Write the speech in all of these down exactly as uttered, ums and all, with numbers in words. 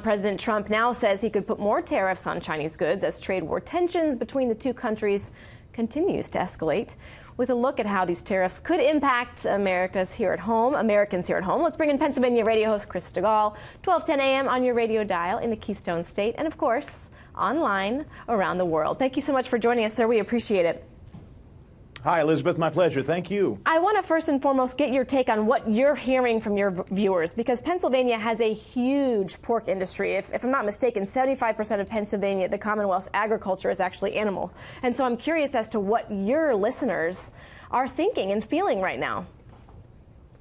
President Trump now says he could put more tariffs on Chinese goods as trade war tensions between the two countries continues to escalate. With a look at how these tariffs could impact America's here at home, Americans here at home, let's bring in Pennsylvania radio host Chris Stigall, twelve ten a m on your radio dial in the Keystone State, and of course, online around the world. Thank you so much for joining us, sir. We appreciate it. Hi, Elizabeth. My pleasure. Thank you. I want to first and foremost get your take on what you're hearing from your viewers, because Pennsylvania has a huge pork industry. If, if I'm not mistaken, seventy-five percent of Pennsylvania, the Commonwealth's agriculture, is actually animal. And so I'm curious as to what your listeners are thinking and feeling right now.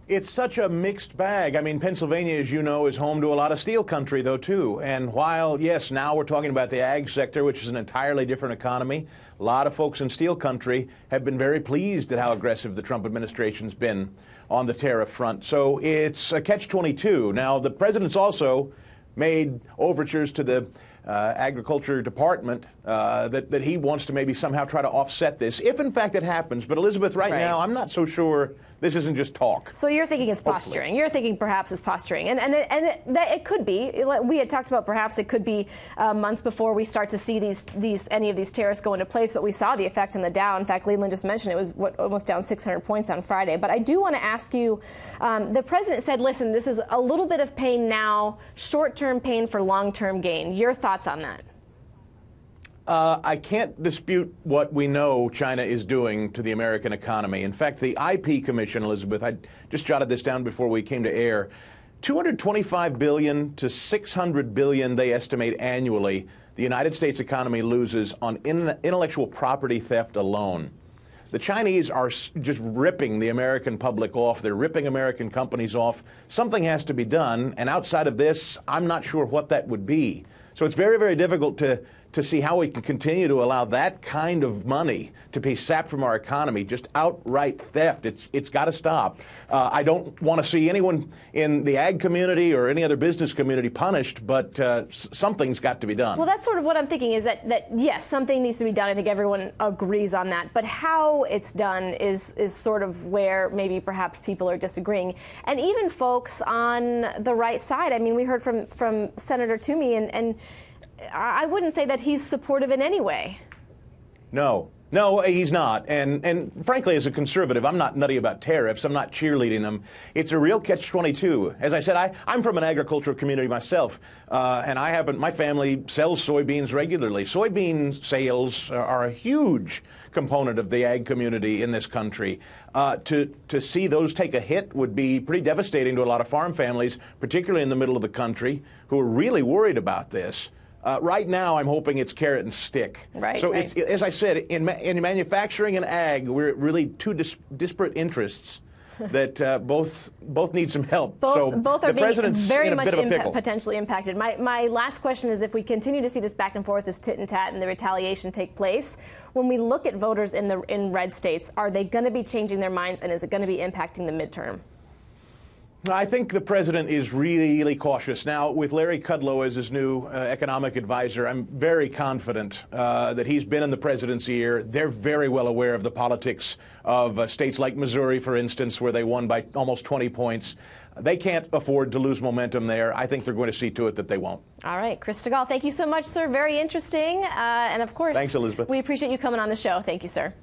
It's such a mixed bag. I mean, Pennsylvania, as you know, is home to a lot of steel country, though, too. And while, yes, now we're talking about the ag sector, which is an entirely different economy, a lot of folks in steel country have been very pleased at how aggressive the Trump administration's been on the tariff front. So it's a catch twenty-two. Now, the president's also made overtures to the uh, Agriculture Department uh, that, that he wants to maybe somehow try to offset this, if in fact it happens. But, Elizabeth, right, right. now, I'm not so sure this isn't just talk. So you're thinking it's posturing. Hopefully. You're thinking perhaps it's posturing. And, and, it, and it, that it could be. We had talked about perhaps it could be uh, months before we start to see these, these, any of these tariffs go into place, but we saw the effect on the Dow. In fact, Leland just mentioned it was what, almost down six hundred points on Friday. But I do want to ask you, um, the president said, listen, this is a little bit of pain now, short-term pain for long-term gain. Your thoughts on that? Uh, I can't dispute what we know China is doing to the American economy. In fact, the I P commission, Elizabeth, I just jotted this down before we came to air, two hundred twenty-five billion dollars to six hundred billion dollars, they estimate annually, the United States economy loses on intellectual property theft alone. The Chinese are just ripping the American public off. They're ripping American companies off. Something has to be done, and outside of this, I'm not sure what that would be. So it's very, very difficult to, to see how we can continue to allow that kind of money to be sapped from our economy, just outright theft. It's, it's got to stop. Uh, I don't want to see anyone in the ag community or any other business community punished, but uh, something's got to be done. Well, that's sort of what I'm thinking is that, that, yes, something needs to be done. I think everyone agrees on that. But how it's done is, is sort of where maybe perhaps people are disagreeing. And even folks on the right side, I mean, we heard from, from Senator Toomey, and, and I wouldn't say that he's supportive in any way. No. No, he's not. And, and frankly, as a conservative, I'm not nutty about tariffs. I'm not cheerleading them. It's a real catch twenty-two. As I said, I, I'm from an agricultural community myself, uh, and I haven't, my family sells soybeans regularly. Soybean sales are a huge component of the ag community in this country. Uh, to, to see those take a hit would be pretty devastating to a lot of farm families, particularly in the middle of the country, who are really worried about this. Uh, right now, I'm hoping it's carrot and stick. Right. So, right. It's, it, as I said, in, ma in manufacturing and ag, we're really two dis disparate interests that uh, both both need some help. Both, so both are the being president's very in a much bit of a pickle. Potentially impacted. My my last question is: if we continue to see this back and forth, this tit and tat, and the retaliation take place, when we look at voters in the in red states, are they going to be changing their minds, and is it going to be impacting the midterm? I think the president is really, really cautious. Now, with Larry Kudlow as his new uh, economic advisor, I'm very confident uh, that he's been in the president's ear. They're very well aware of the politics of uh, states like Missouri, for instance, where they won by almost twenty points. They can't afford to lose momentum there. I think they're going to see to it that they won't. All right. Chris Stigall, thank you so much, sir. Very interesting. Uh, and, of course, thanks, Elizabeth. We appreciate you coming on the show. Thank you, sir.